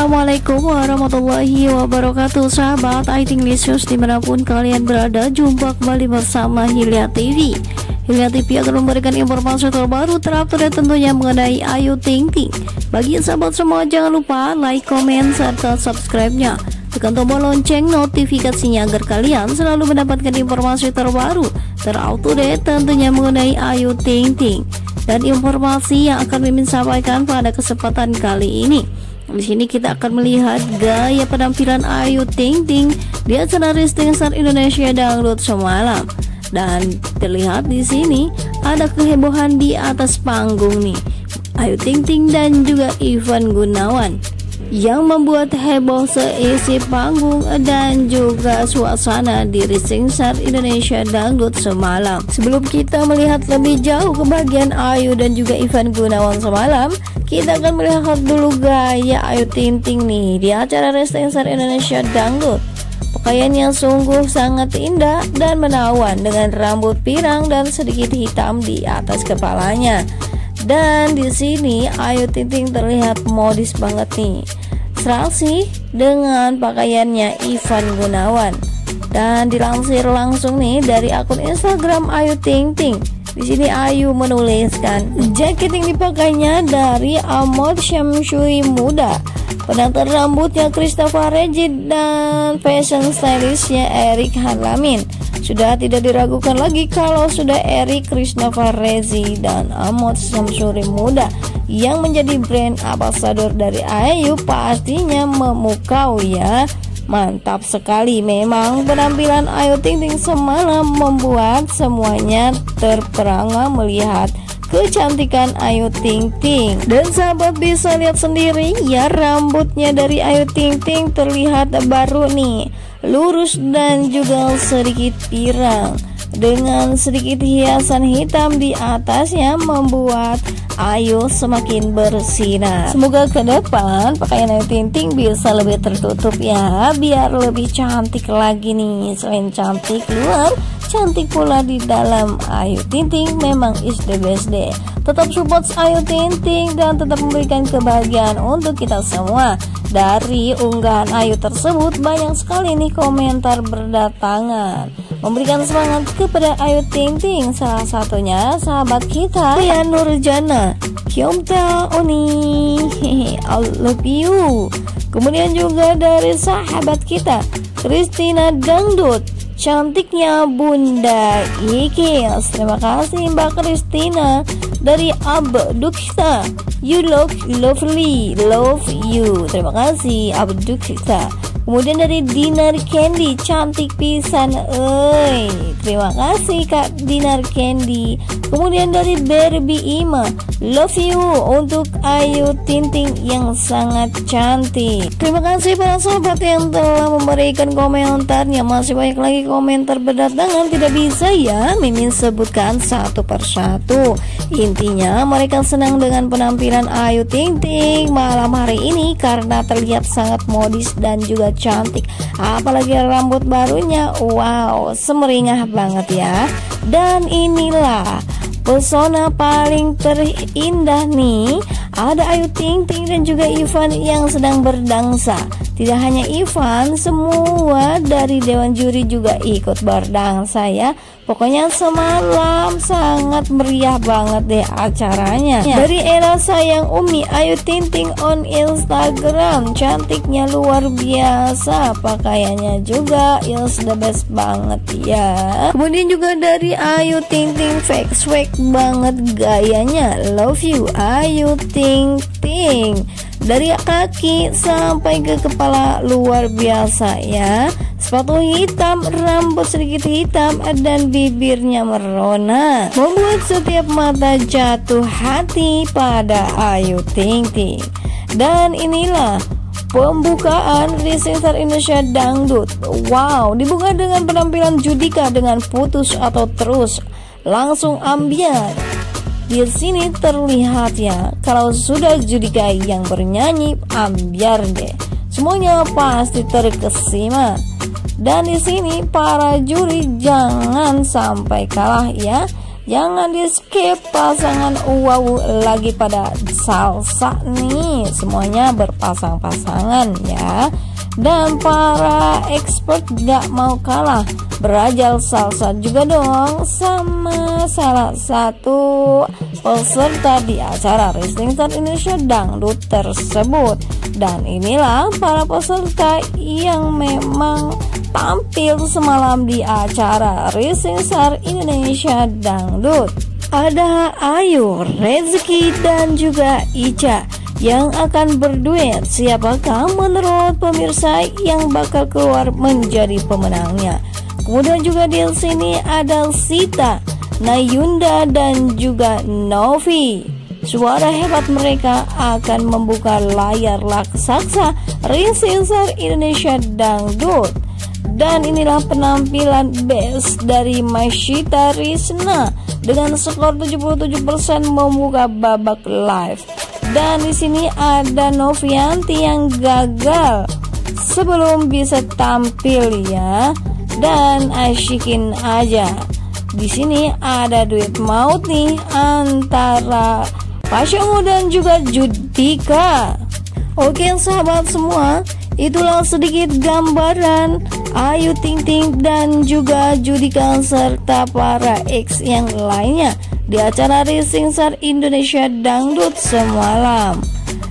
Assalamualaikum warahmatullahi wabarakatuh, sahabat Ayu Ting Ting dimanapun kalian berada. Jumpa kembali bersama Hilya TV. Hilya TV akan memberikan informasi terbaru terupdate tentunya mengenai Ayu Ting Ting. Bagi sahabat semua, jangan lupa like, komen, serta subscribe-nya. Tekan tombol lonceng notifikasinya agar kalian selalu mendapatkan informasi terbaru terupdate tentunya mengenai Ayu Ting Ting. Dan informasi yang akan mimin sampaikan pada kesempatan kali ini, di sini kita akan melihat gaya penampilan Ayu Ting Ting di acara Rising Star Indonesia Dangdut semalam. Dan terlihat di sini ada kehebohan di atas panggung nih, Ayu Ting Ting dan juga Ivan Gunawan yang membuat heboh seisi panggung dan juga suasana di Rising Star Indonesia Dangdut semalam. Sebelum kita melihat lebih jauh kebahagiaan Ayu dan juga Ivan Gunawan semalam, kita akan melihat dulu gaya Ayu Ting Ting nih di acara Rising Star Indonesia Dangdut. Pakaiannya sungguh sangat indah dan menawan dengan rambut pirang dan sedikit hitam di atas kepalanya. Dan di sini Ayu Ting Ting terlihat modis banget nih, serasi dengan pakaiannya Ivan Gunawan. Dan dilansir langsung nih dari akun Instagram Ayu Ting Ting. Di sini Ayu menuliskan, jaket yang dipakainya dari Amot Samsuri Muda, penata rambutnya Christopher Rejid, dan fashion stylistnya Eric Hanlamin. Sudah tidak diragukan lagi kalau sudah Erik Krisna Farizi dan Amot Samsuri Muda yang menjadi brand ambassador dari Ayu pastinya memukau ya. Mantap sekali memang penampilan Ayu Ting Ting semalam, membuat semuanya terperangah melihat kecantikan Ayu Ting Ting. Dan sahabat bisa lihat sendiri ya, rambutnya dari Ayu Ting Ting terlihat baru nih, lurus dan juga sedikit pirang dengan sedikit hiasan hitam di atasnya, membuat Ayu semakin bersinar. Semoga ke depan pakaian Ayu Ting Ting bisa lebih tertutup ya, biar lebih cantik lagi nih. Selain cantik luar, cantik pula di dalam. Ayu Ting Ting memang is the best deh. Tetap support Ayu Ting Ting dan tetap memberikan kebahagiaan untuk kita semua. Dari unggahan Ayu tersebut banyak sekali nih komentar berdatangan memberikan semangat kepada Ayu Ting Ting. Salah satunya sahabat kita ya, Nurjana Kyomta Oni, I love you. Kemudian juga dari sahabat kita Kristina Dangdut, cantiknya Bunda Ikil. Terima kasih Mbak Kristina. Dari Abduksa, you look lovely, love you. Terima kasih Abduksa. Kemudian dari Dinnar Candy, cantik pisan oi. Terima kasih Kak Dinnar Candy. Kemudian dari Barbie Ima, love you untuk Ayu Ting Ting yang sangat cantik. Terima kasih para sahabat yang telah memberikan komentarnya. Masih banyak lagi komentar berdatangan, tidak bisa ya mimin sebutkan satu persatu. Intinya mereka senang dengan penampilan Ayu Ting Ting malam hari ini karena terlihat sangat modis dan juga cantik. Apalagi rambut barunya, wow, semeringah banget ya. Dan inilah pesona paling terindah nih, ada Ayu Ting Ting dan juga Ivan yang sedang berdansa. Tidak hanya Ivan, semua dari dewan juri juga ikut berdansa ya. Pokoknya semalam sangat meriah banget deh acaranya. Dari era sayang Umi, Ayu Ting Ting on Instagram, cantiknya luar biasa, pakaiannya juga is the best banget ya. Kemudian juga dari Ayu Ting Ting, fake swag banget gayanya, love you Ayu Ting Ting. Dari kaki sampai ke kepala luar biasa ya. Sepatu hitam, rambut sedikit hitam, dan bibirnya merona, membuat setiap mata jatuh hati pada Ayu Ting Ting. Dan inilah pembukaan Rising Star Indonesia Dangdut. Wow, dibuka dengan penampilan Judika dengan putus atau terus, langsung ambiar. Di sini terlihat ya, kalau sudah Judika yang bernyanyi, ambiar deh, semuanya pasti terkesima. Dan di sini para juri jangan sampai kalah ya. Jangan di skip pasangan wow lagi pada salsa nih. Semuanya berpasang-pasangan ya. Dan para expert gak mau kalah, berajal salsa juga dong sama salah satu peserta di acara Rising Star Indonesia Dangdut tersebut. Dan inilah para peserta yang memang tampil semalam di acara Rising Star Indonesia Dangdut. Ada Ayu, Rezeki, dan juga Ica yang akan berduet. Siapakah menurut pemirsa yang bakal keluar menjadi pemenangnya? Kemudian juga di sini ada Sita, Nayunda, dan juga Novi. Suara hebat mereka akan membuka layar raksasa Rising Star Indonesia Dangdut. Dan inilah penampilan best dari Masyita Risna dengan skor 77% membuka babak live. Dan di sini ada Novianti yang gagal sebelum bisa tampil ya. Dan asyikin aja. Di sini ada duet maut nih antara Pasha Ungu dan juga Judika. Oke sahabat semua, itulah sedikit gambaran Ayu Ting Ting dan juga Judika serta para ex yang lainnya di acara Rising Star Indonesia Dangdut semalam.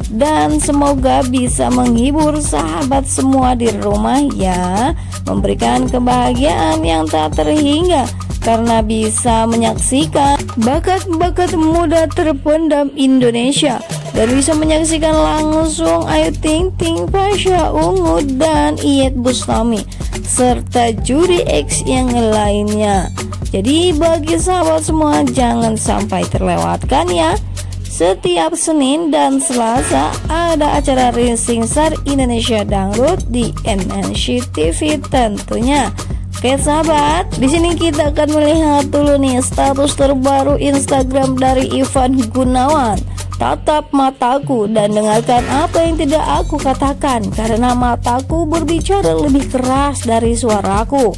Dan semoga bisa menghibur sahabat semua di rumah ya, memberikan kebahagiaan yang tak terhingga karena bisa menyaksikan bakat-bakat muda terpendam Indonesia. Dan bisa menyaksikan langsung Ayu Ting Ting, Pasha Ungu, dan Iyet Bustami serta juri X yang lainnya. Jadi bagi sahabat semua jangan sampai terlewatkan ya. Setiap Senin dan Selasa ada acara Rising Star Indonesia Dangdut di MNC TV tentunya. Oke sahabat, di sini kita akan melihat dulu nih status terbaru Instagram dari Ivan Gunawan. Tatap mataku dan dengarkan apa yang tidak aku katakan, karena mataku berbicara lebih keras dari suaraku.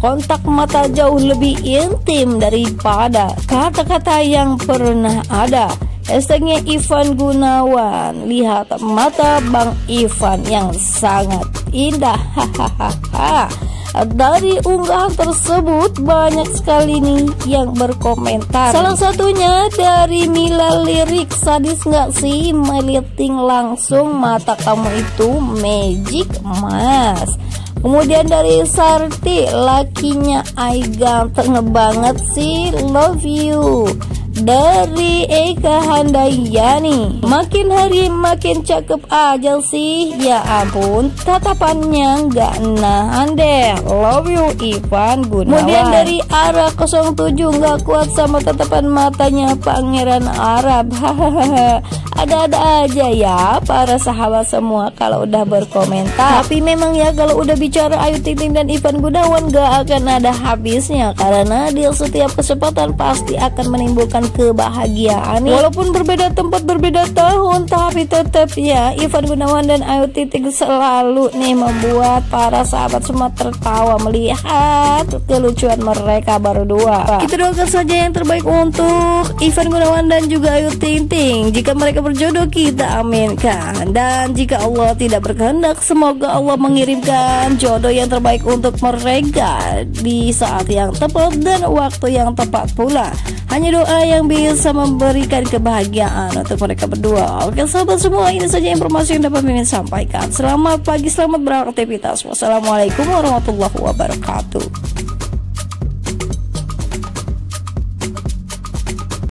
Kontak mata jauh lebih intim daripada kata-kata yang pernah ada. Hashtagnya Ivan Gunawan. Lihat mata Bang Ivan yang sangat indah. Hahaha. Dari unggahan tersebut banyak sekali nih yang berkomentar. Salah satunya dari Mila Lirik, sadis nggak sih meliting langsung mata kamu itu magic mas. Kemudian dari Sarti, lakinya Ai ganteng banget sih, love you. Dari Eka Handayani, makin hari makin cakep aja sih, ya ampun tatapannya nggak nahan deh, love you Ivan Gunawan. Kemudian dari Ara 07, nggak kuat sama tatapan matanya Pangeran Arab. Ada-ada aja ya para sahabat semua kalau udah berkomentar. Tapi memang ya kalau udah bicara Ayu Ting Ting dan Ivan Gunawan nggak akan ada habisnya, karena dia setiap kesempatan pasti akan menimbulkan kebahagiaan. Walaupun berbeda tempat, berbeda tahun, tapi tetap ya Ivan Gunawan dan Ayu Ting Ting selalu nih membuat para sahabat semua tertawa melihat kelucuan mereka berdua. Kita doakan saja yang terbaik untuk Ivan Gunawan dan juga Ayu Ting Ting. Jika mereka berjodoh kita aminkan, dan jika Allah tidak berkehendak semoga Allah mengirimkan jodoh yang terbaik untuk mereka di saat yang tepat dan waktu yang tepat pula. Hanya doa yang bisa memberikan kebahagiaan untuk mereka berdua. Oke sahabat semua, ini saja informasi yang dapat kami sampaikan. Selamat pagi, selamat beraktivitas. Wassalamualaikum warahmatullahi wabarakatuh.